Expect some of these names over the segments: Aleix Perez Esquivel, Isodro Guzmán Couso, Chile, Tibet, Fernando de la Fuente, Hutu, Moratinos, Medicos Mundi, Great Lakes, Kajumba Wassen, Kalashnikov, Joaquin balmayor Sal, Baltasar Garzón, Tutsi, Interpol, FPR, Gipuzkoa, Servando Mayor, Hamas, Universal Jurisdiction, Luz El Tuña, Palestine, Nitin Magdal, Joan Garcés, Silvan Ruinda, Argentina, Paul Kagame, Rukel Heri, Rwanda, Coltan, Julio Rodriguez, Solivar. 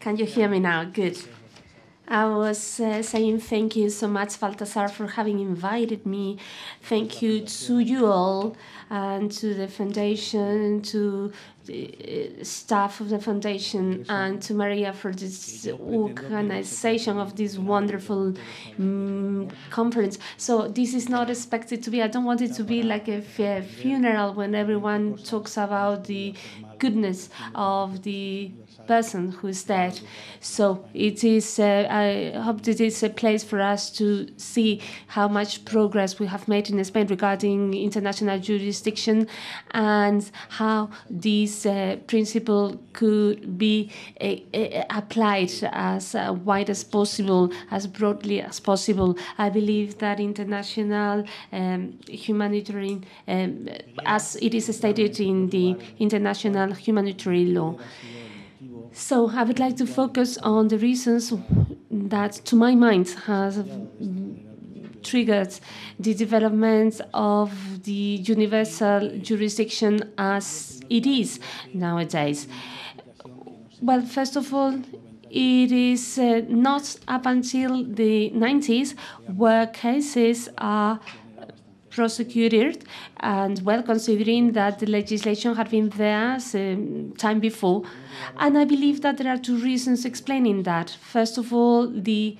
Can you hear me now? Good. I was saying thank you so much, Baltasar, for having invited me. Thank you to you all and to the foundation, to the staff of the foundation, and to Maria for this organization of this wonderful conference. So this is not expected to be, I don't want it to be like a funeral when everyone talks about the goodness of the person who's dead. So it is, I hope that it's a place for us to see how much progress we have made in Spain regarding international jurisdiction and how this principle could be applied as wide as possible, as broadly as possible. I believe that international humanitarian, as it is stated in the international humanitarian law. So I would like to focus on the reasons that, to my mind, has triggered the development of the universal jurisdiction as it is nowadays. Well, first of all, it is not up until the 90s where cases are prosecuted, and well, considering that the legislation had been there some time before. And I believe that there are two reasons explaining that. First of all, the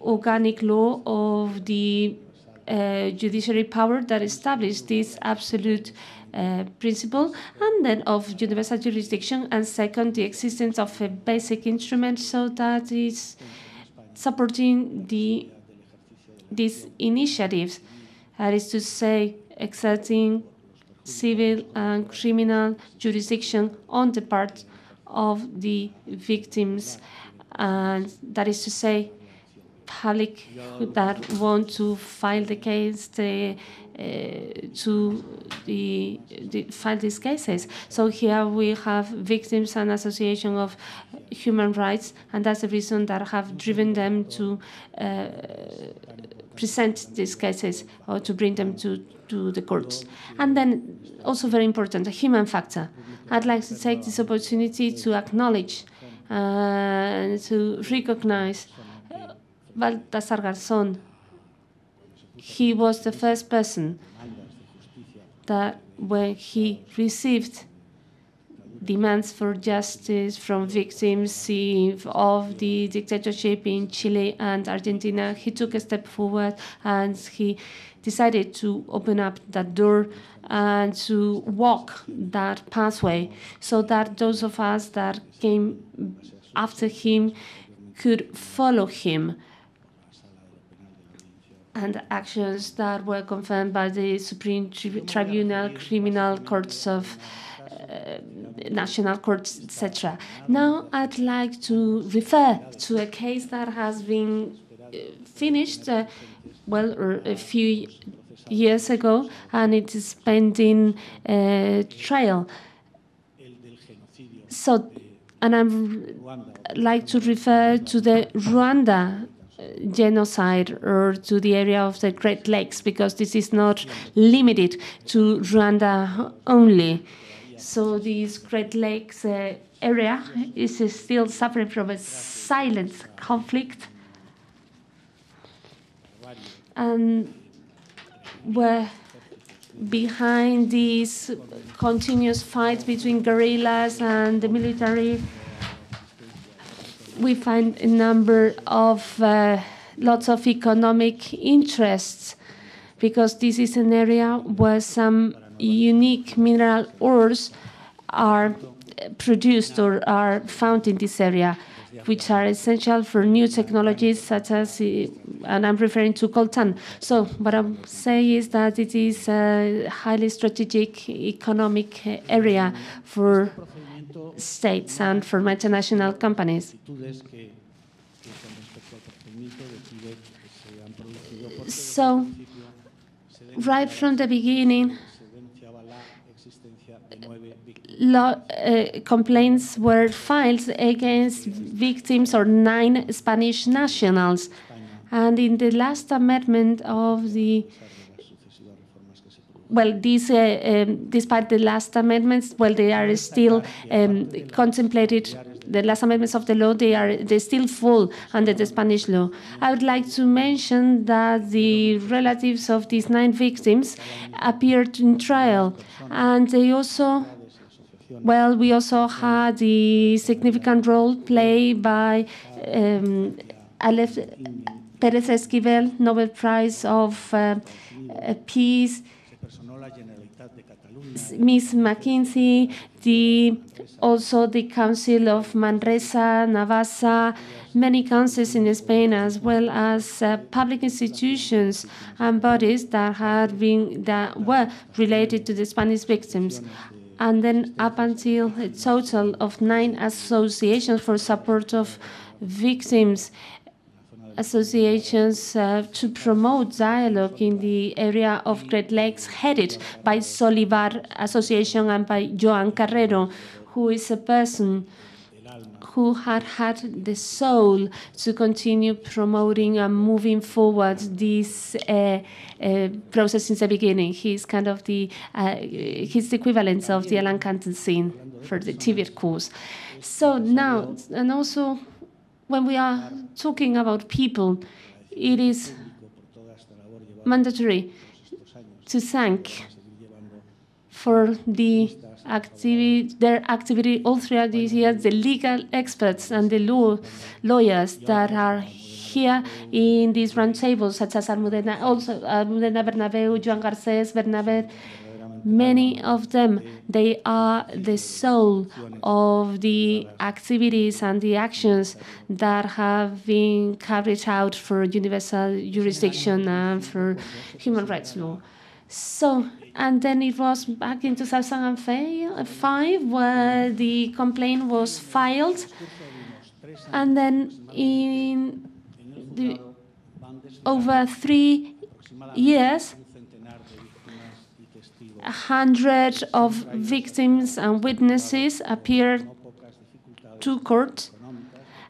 organic law of the judiciary power that established this absolute principle, and then of universal jurisdiction, and second, the existence of a basic instrument so that it's supporting these initiatives. That is to say, exerting civil and criminal jurisdiction on the part of the victims, and that is to say, public that want to file the case, file these cases. So here we have victims and association of human rights, and that's the reason that have driven them to present these cases or to bring them to the courts. And then also very important, the human factor. I'd like to take this opportunity to acknowledge and to recognize Baltasar Garzón. He was the first person that when he received demands for justice from victims of the dictatorship in Chile and Argentina, he took a step forward and he decided to open up that door and to walk that pathway so that those of us that came after him could follow him. And actions that were confirmed by the Supreme Tribunal, criminal courts of national courts, etc. Now I'd like to refer to a case that has been finished a few years ago, and it is pending trial. So, and I'd like to refer to the Rwanda genocide, or to the area of the Great Lakes, because this is not limited to Rwanda only. So this Great Lakes area is still suffering from a silent conflict, and where behind this continuous fight between guerrillas and the military, we find a number of lots of economic interests, because this is an area where some unique mineral ores are produced or are found in this area, which are essential for new technologies such as, and I'm referring to coltan. So what I'm saying is that it is a highly strategic economic area for states and for multinational companies. So, right from the beginning, complaints were filed against victims or 9 Spanish nationals. And in the last amendment of the despite the last amendments, they are still contemplated the last amendments of the law, they still fall under the Spanish law. I would like to mention that the relatives of these 9 victims appeared in trial, and they also, well, we also had the significant role played by Aleix Perez Esquivel, Nobel Prize of Peace, Miss McKinsey, also the Council of Manresa, Navassa, many councils in Spain, as well as public institutions and bodies that had been, that were related to the Spanish victims. And then up until a total of 9 associations for support of victims, associations to promote dialogue in the area of Great Lakes, headed by Solivar Association and by Joan Carrero, who is a person who had had the soul to continue promoting and moving forward this process since the beginning. He's kind of the his equivalent of the Alan Canton scene for the Tibet cause. So now, and also, when we are talking about people, it is mandatory to thank for the their activity all throughout these years, the legal experts and the lawyers that are here in these roundtables, such as Almudena, also Almudena Bernabeu, Joan Garcés, Bernabeu. Many of them, they are the soul of the activities and the actions that have been carried out for universal jurisdiction and for human rights law. So, and then it was back in 2005 where the complaint was filed, and then in over 3 years, 100 of victims and witnesses appeared to court,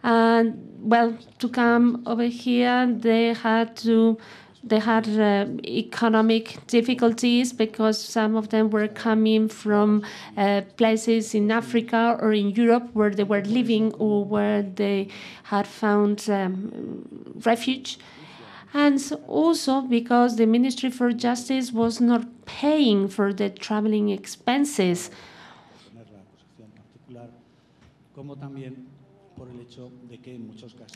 and well, to come over here, they had economic difficulties because some of them were coming from places in Africa or in Europe where they were living or where they had found refuge. And also because the Ministry for Justice was not paying for the traveling expenses.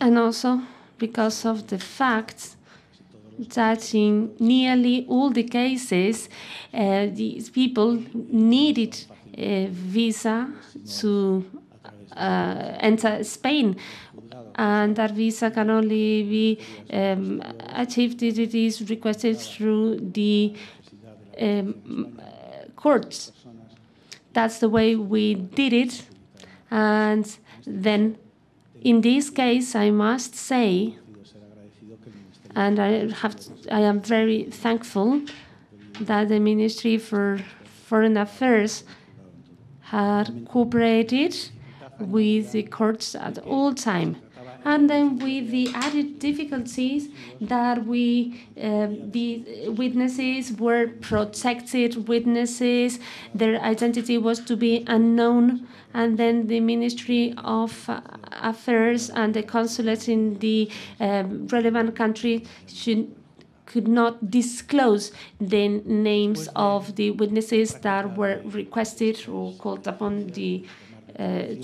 And also because of the fact that in nearly all the cases, these people needed a visa to enter Spain. And that visa can only be achieved if it is requested through the courts. That's the way we did it. And then in this case, I must say, and I am very thankful that the Ministry for Foreign Affairs had cooperated with the courts at all time. And then with the added difficulties that the witnesses were protected witnesses, their identity was to be unknown, and then the Ministry of Affairs and the consulates in the relevant country could not disclose the names of the witnesses that were requested or called upon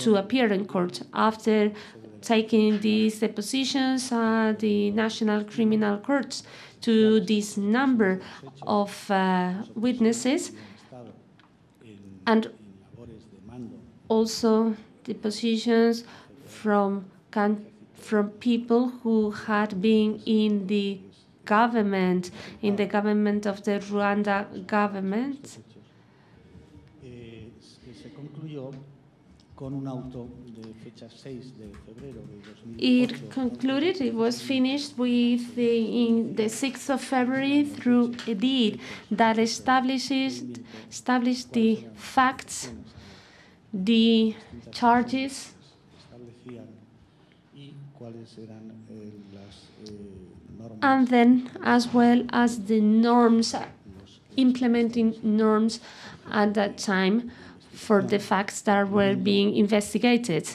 to appear in court. After taking these depositions at the National Criminal Courts to this number of witnesses, and also depositions from people who had been in the government, of the Rwanda government. It concluded, it was finished with the 6th of February through a deed that established the facts, the charges, and then as well as the norms, implementing norms at that time for the facts that were being investigated.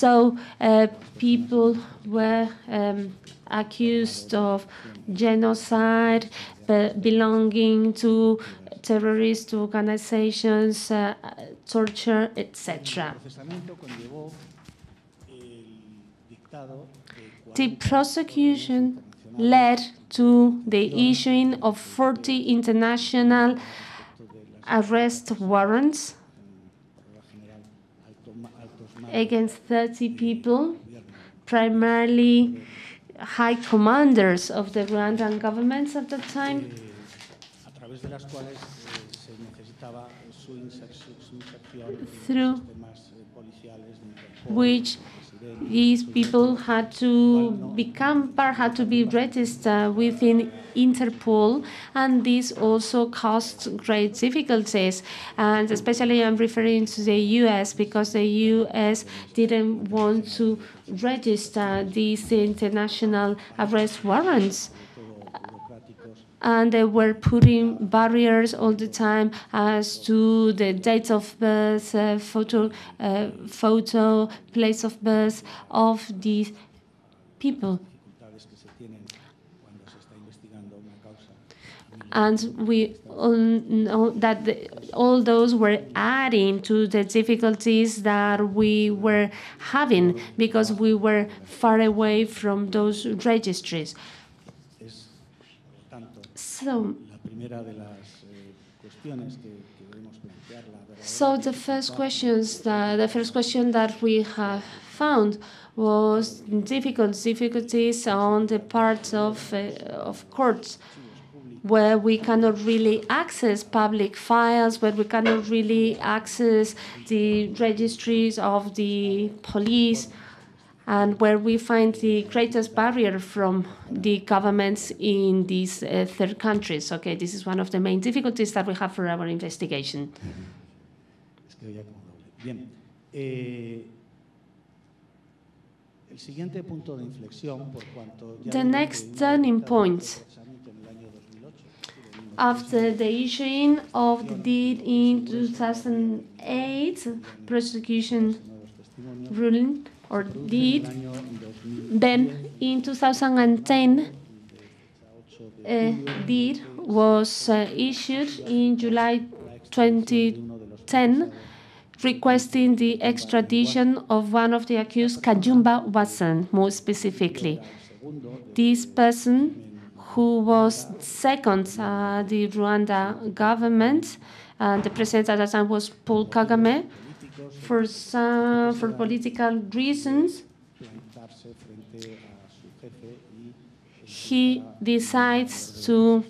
So people were accused of genocide, belonging to terrorist organizations, torture, etc. The prosecution led to the issuing of 40 international arrest warrants against 30 people, primarily high commanders of the Rwandan governments at that time, through which these people had to become part, had to be registered within Interpol, and this also caused great difficulties. And especially I'm referring to the US, because the US didn't want to register these international arrest warrants. And they were putting barriers all the time as to the date of birth, photo, place of birth of these people. And we all know that all those were adding to the difficulties that we were having, because we were far away from those registries. So the first question that we have found was difficulties on the part of courts, where we cannot really access public files, where we cannot really access the registries of the police, and where we find the greatest barrier from the governments in these third countries. Okay, this is one of the main difficulties that we have for our investigation. The next turning point, after the issuing of the deed in 2008, prosecution ruling, or did, then in 2010 a deed was issued in July 2010 requesting the extradition of one of the accused, Kajumba Wassen, more specifically. This person, who was second the Rwanda government, and the president at that time was Paul Kagame, for political reasons, he decides to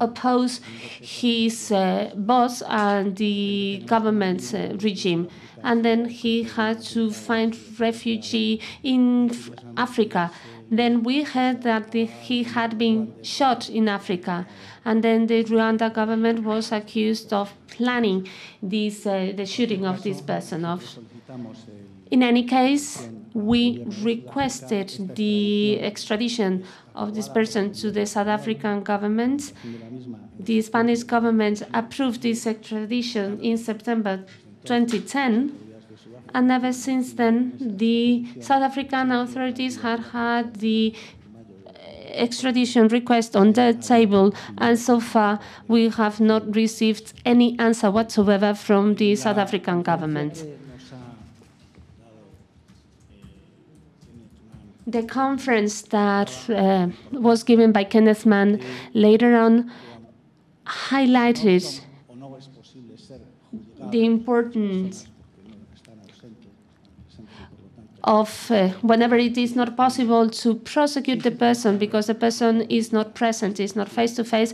oppose his boss and the government's regime. And then he had to find refugee in Africa. Then we heard that he had been shot in Africa. And then the Rwanda government was accused of planning this, the shooting of this person. In any case, we requested the extradition of this person to the South African government. The Spanish government approved this extradition in September 2010. And ever since then, the South African authorities had had the extradition request on their table, and so far we have not received any answer whatsoever from the South African government. The conference that was given by Kenneth Mann later on highlighted the importance of whenever it is not possible to prosecute the person because the person is not present, is not face-to-face,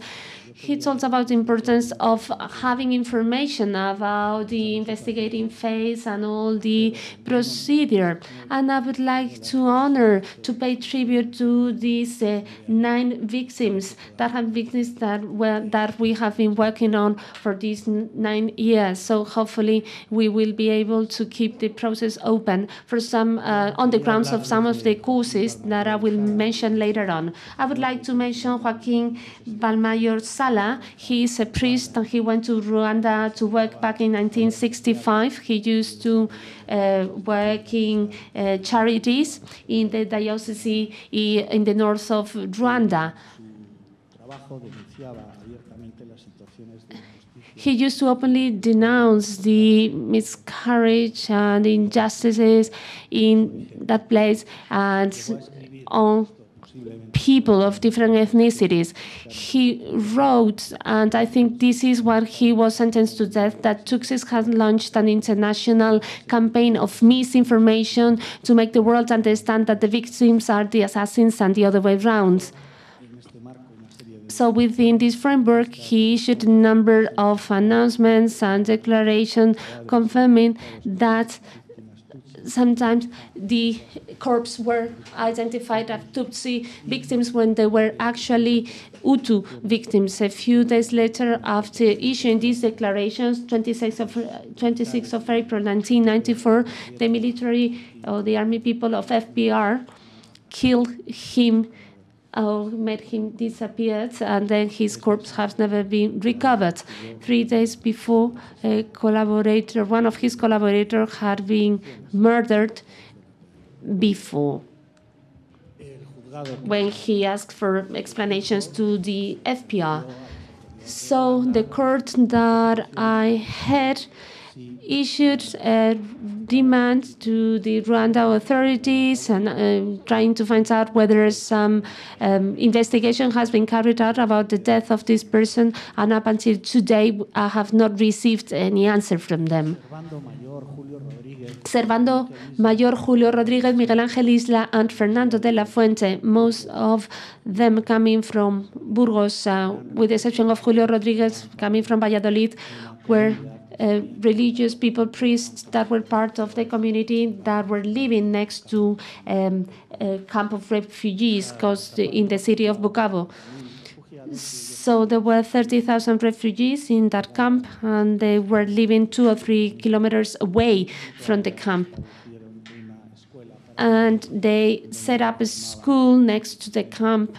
he talks about the importance of having information about the investigating phase and all the procedure. And I would like to honor, to pay tribute to these 9 victims that have that we have been working on for these 9 years. So hopefully we will be able to keep the process open for some on the grounds of some of the causes that I will mention later on. I would like to mention Joaquin Balmayor Sal, Sala. He is a priest and he went to Rwanda to work back in 1965. He used to work in charities in the diocese in the north of Rwanda. He used to openly denounce the miscarriage and injustices in that place and on people of different ethnicities. He wrote, and I think this is where he was sentenced to death, that Tutsis had launched an international campaign of misinformation to make the world understand that the victims are the assassins and the other way around. So within this framework, he issued a number of announcements and declarations confirming that sometimes the corpses were identified as Tutsi victims when they were actually Hutu victims. A few days later, after issuing these declarations, 26th of April 1994, the military or the army people of FPR killed him or made him disappear, and then his corpse has never been recovered. 3 days before, a collaborator, one of his collaborators, had been murdered before when he asked for explanations to the FPR. So the court that I had issued a demand to the Rwanda authorities and trying to find out whether some investigation has been carried out about the death of this person, and up until today I have not received any answer from them. Servando Mayor Julio Rodriguez, Miguel Angel Isla and Fernando de la Fuente, most of them coming from Burgos, with the exception of Julio Rodriguez coming from Valladolid, were religious people, priests that were part of the community that were living next to a camp of refugees caused in the city of Bukavo. So there were 30,000 refugees in that camp, and they were living 2 or 3 kilometers away from the camp. And they set up a school next to the camp,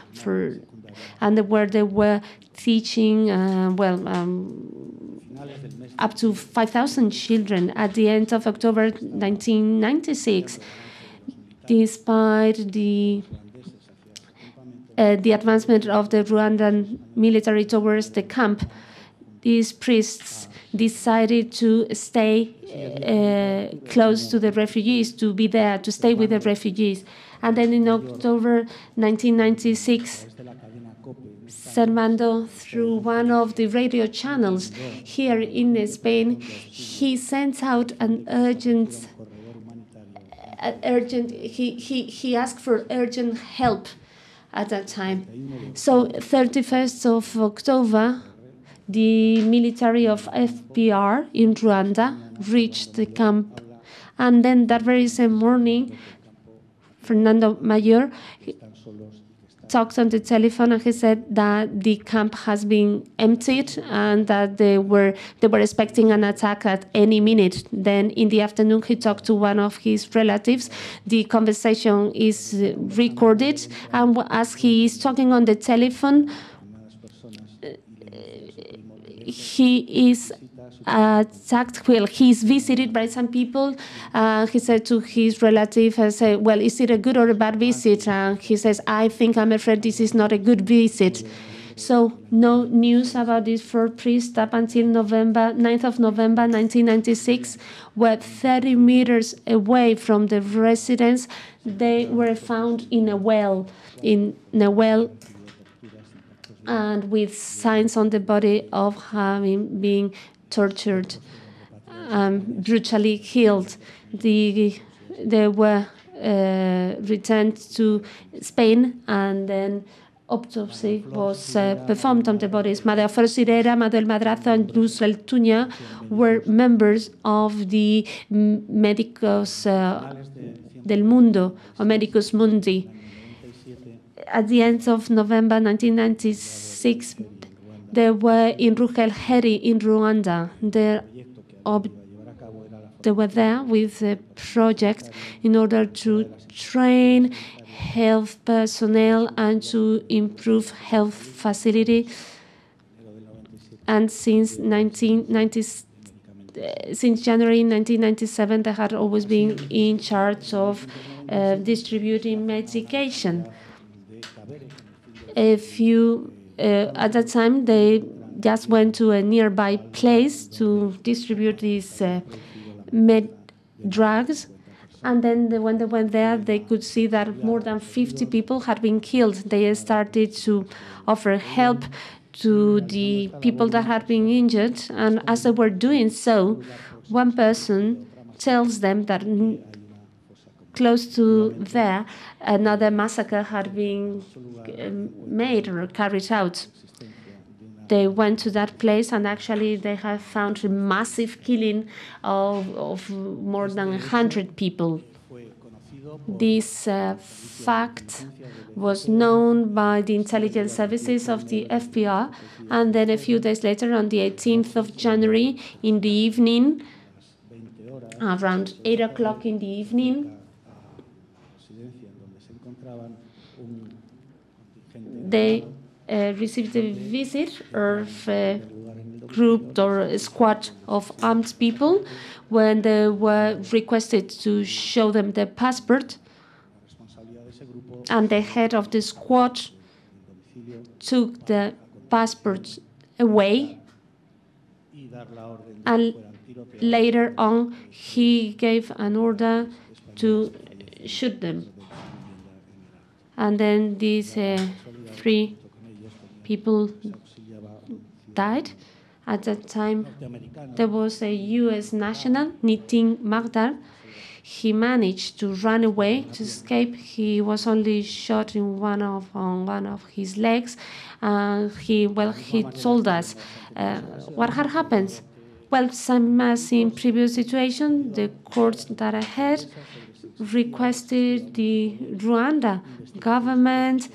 where they were teaching, up to 5,000 children at the end of October 1996, despite the advancement of the Rwandan military towards the camp. These priests decided to stay close to the refugees, to be there, to stay with the refugees. And then in October 1996, Servando, through one of the radio channels here in Spain, he sent out he asked for urgent help at that time. So 31st of October, the military of FPR in Rwanda reached the camp. And then that very same morning, Fernando Mayor talked on the telephone, and he said that the camp has been emptied and that they were expecting an attack at any minute. Then in the afternoon, he talked to one of his relatives. The conversation is recorded, and as he is talking on the telephone, he is attacked. Well, he's visited by some people. He said to his relative, I said, well, is it a good or a bad visit? And he says, I think I'm afraid this is not a good visit. So no news about these four priests up until November, 9th of November 1996, were 30 meters away from the residence. They were found in a well, and with signs on the body of having been tortured, brutally killed. They were returned to Spain, and then autopsy was performed on the bodies. Maria Sirera, Manuel Madrazo, and Luz El Tuña were members of the Medicos del Mundo, or Medicos Mundi. At the end of November 1996, they were in Rukel Heri in Rwanda. They were there with a project in order to train health personnel and to improve health facility and since January 1997, they had always been in charge of distributing medication. At that time, they just went to a nearby place to distribute these drugs. And then when they went there, they could see that more than 50 people had been killed. They started to offer help to the people that had been injured. And as they were doing so, one person tells them that close to there, another massacre had been made or carried out. They went to that place, and actually they have found a massive killing of more than 100 people. This fact was known by the intelligence services of the FPR, and then a few days later, on the 18th of January, in the evening, around 8 o'clock in the evening, they received a visit of a group or a squad of armed people. When they were requested to show them their passport, and the head of the squad took the passports away, and later on he gave an order to shoot them. And then these three people died. At that time, there was a U.S. national, Nitin Magdal. He managed to run away, to escape. He was only shot in one of his legs. He told us what had happened. Well, same as in previous situation, the courts that I had requested the Rwanda government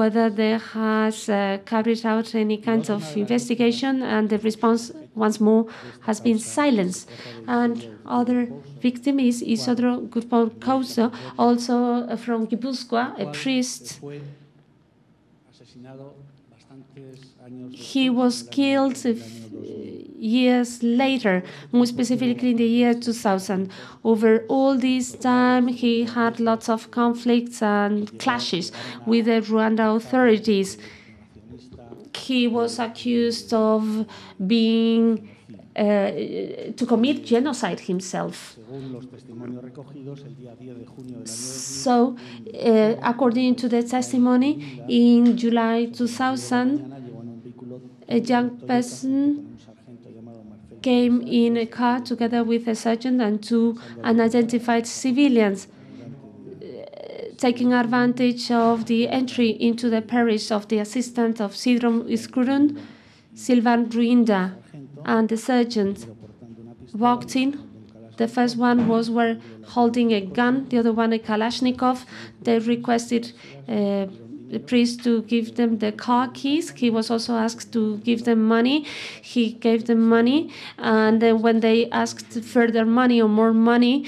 whether they has carried out any kind of investigation, and the response once more has been silence. And other victim is Isodro Guzmán Couso, also from Gipuzkoa, a priest. He was killed years later, more specifically in the year 2000. Over all this time, he had lots of conflicts and clashes with the Rwanda authorities. He was accused of being to commit genocide himself. So, according to the testimony, in July 2000, a young person came in a car together with a surgeon and two unidentified civilians, taking advantage of the entry into the parish of the assistant of Sidrom Iskurun, Silvan Ruinda, and the surgeons walked in. The first one were holding a gun, the other one a Kalashnikov. They requested the priest to give them the car keys. He was also asked to give them money. He gave them money, and then when they asked further money or more money,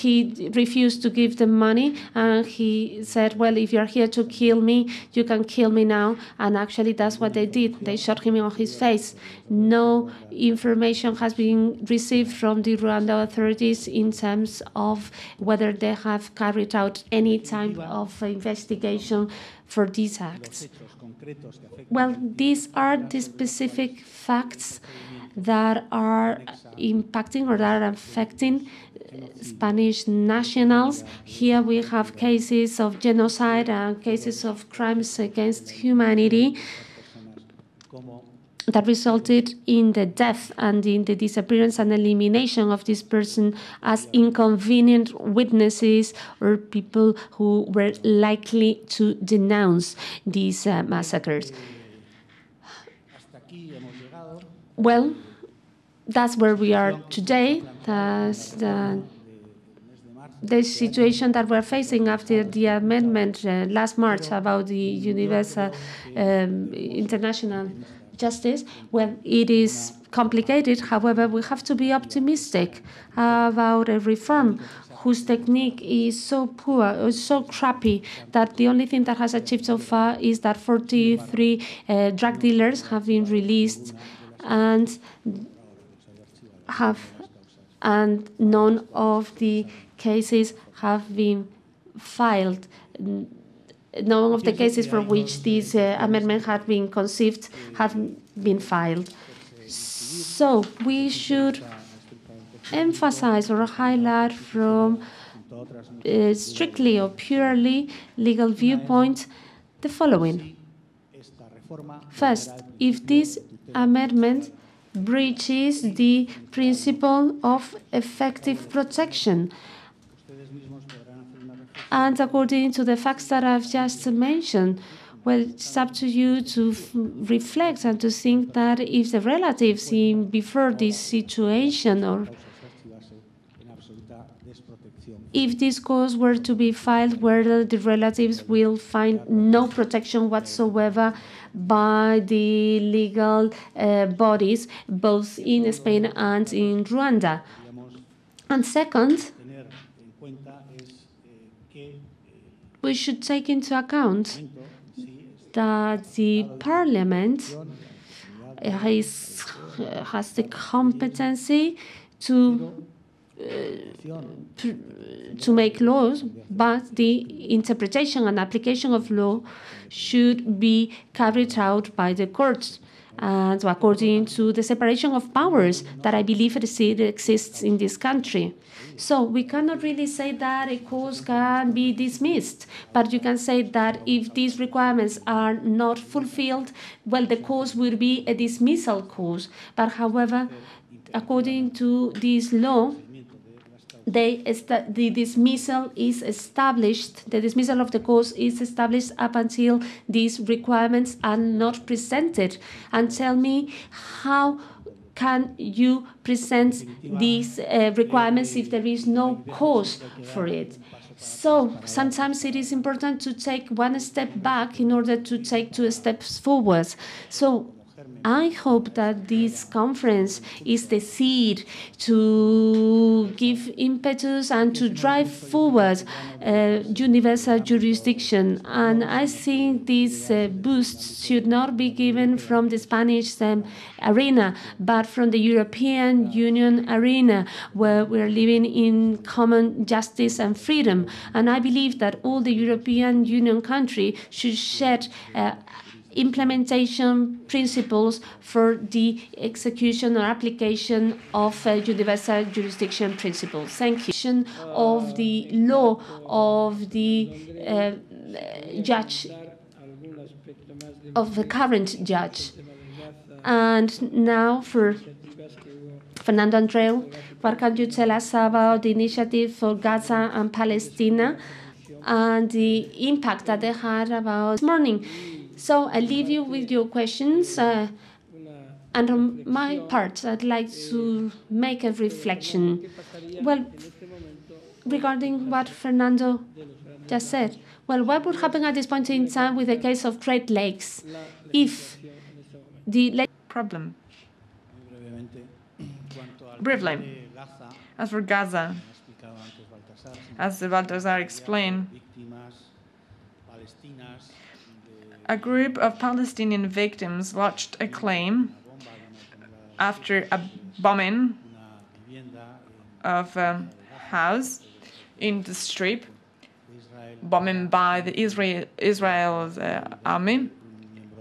he refused to give them money, and he said, well, if you're here to kill me, you can kill me now. And actually that's what they did. They shot him on his face. No information has been received from the Rwanda authorities in terms of whether they have carried out any type of investigation for these acts. Well, these are the specific facts that are impacting or that are affecting Spanish nationals. Here we have cases of genocide and cases of crimes against humanity that resulted in the death and in the disappearance and elimination of this person as inconvenient witnesses or people who were likely to denounce these massacres. Well, that's where we are today. The situation that we're facing after the amendment last March about the universal international justice, well, it is complicated. However, we have to be optimistic about a reform whose technique is so poor, is so crappy, that the only thing that has achieved so far is that 43 drug dealers have been released and none of the cases have been filed. None of the cases for which this amendment had been conceived have been filed. So we should emphasize or highlight from strictly or purely legal viewpoint the following. First, if this amendment breaches the principle of effective protection, and according to the facts that I've just mentioned, well, it's up to you to reflect and to think that if the relatives in before this situation, or if this cause were to be filed, whether the relatives will find no protection whatsoever by the legal bodies, both in Spain and in Rwanda. And second, we should take into account that the Parliament has the competency to make laws, but the interpretation and application of law should be carried out by the courts, and according to the separation of powers that I believe exists in this country. So we cannot really say that a cause can be dismissed, but you can say that if these requirements are not fulfilled, well, the cause will be a dismissal cause. But however, according to this law, the dismissal is established. The dismissal of the cause is established up until these requirements are not presented. And tell me, how can you present these requirements if there is no cause for it? So sometimes it is important to take one step back in order to take two steps forwards. So I hope that this conference is the seed to give impetus and to drive forward universal jurisdiction. And I think this boost should not be given from the Spanish arena, but from the European Union arena, where we're living in common justice and freedom. And I believe that all the European Union countries should shed implementation principles for the execution or application of universal jurisdiction principles. Thank you. Of the law of the judge, of the current judge. And now for Fernando Andreu, what can you tell us about the initiative for Gaza and Palestine and the impact that they had about this morning? So I leave you with your questions, and on my part, I'd like to make a reflection. Well, regarding what Fernando just said, well, what would happen at this point in time with the case of Great Lakes if the problem? Briefly, as for Gaza, as Baltasar explained, a group of Palestinian victims lodged a claim after a bombing of a house in the Strip, bombing by the Israel's army,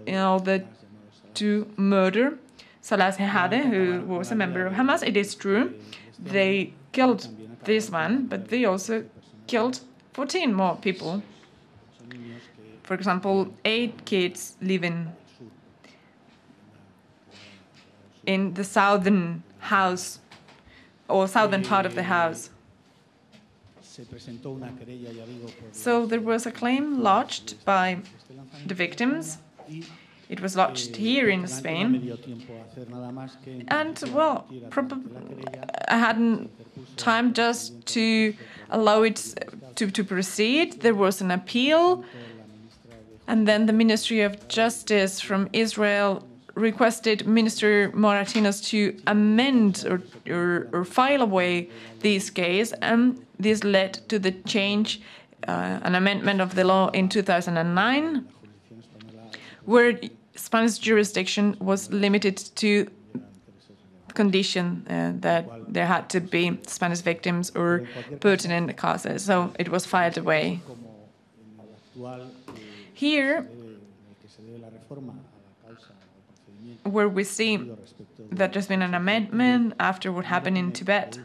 in order to murder Salah Sehadeh, who was a member of Hamas. It is true, they killed this man, but they also killed 14 more people. For example, 8 kids living in the southern house or southern part of the house. So there was a claim lodged by the victims. It was lodged here in Spain. And, well, I hadn't time just to allow it to proceed. There was an appeal. And then the Ministry of Justice from Israel requested Minister Moratinos to amend or file away this case, and this led to the change, an amendment of the law in 2009, where Spanish jurisdiction was limited to condition that there had to be Spanish victims or pertinent causes, so it was filed away. Here, where we see that there's been an amendment after what happened in Tibet,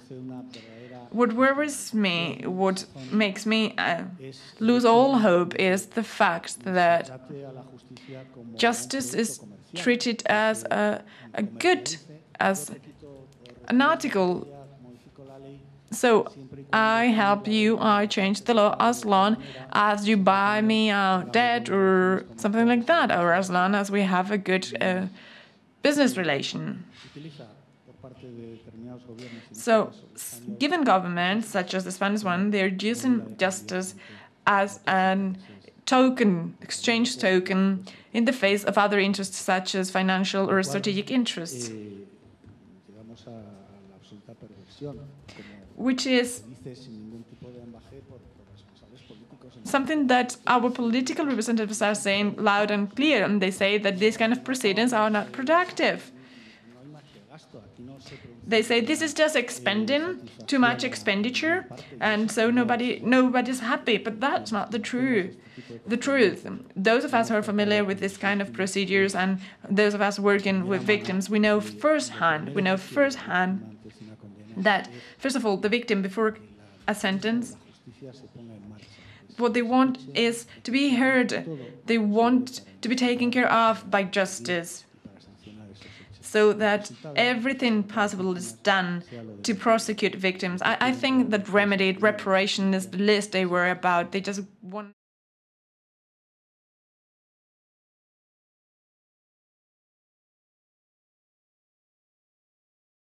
what worries me, what makes me lose all hope, is the fact that justice is treated as a good, as an article. So I help you, I change the law as long as you buy me out debt or something like that, or as long as we have a good business relation. So given governments, such as the Spanish one, they're using justice as a token, exchange token, in the face of other interests such as financial or strategic interests, which is something that our political representatives are saying loud and clear, and they say that these kind of proceedings are not productive. They say this is just expending, too much expenditure, and so nobody's happy, but that's not the truth. Those of us who are familiar with this kind of procedures and those of us working with victims, we know firsthand, that, first of all, the victim, before a sentence, what they want is to be heard. They want to be taken care of by justice, so that everything possible is done to prosecute victims. I think that reparation is the least they worry about. They just want...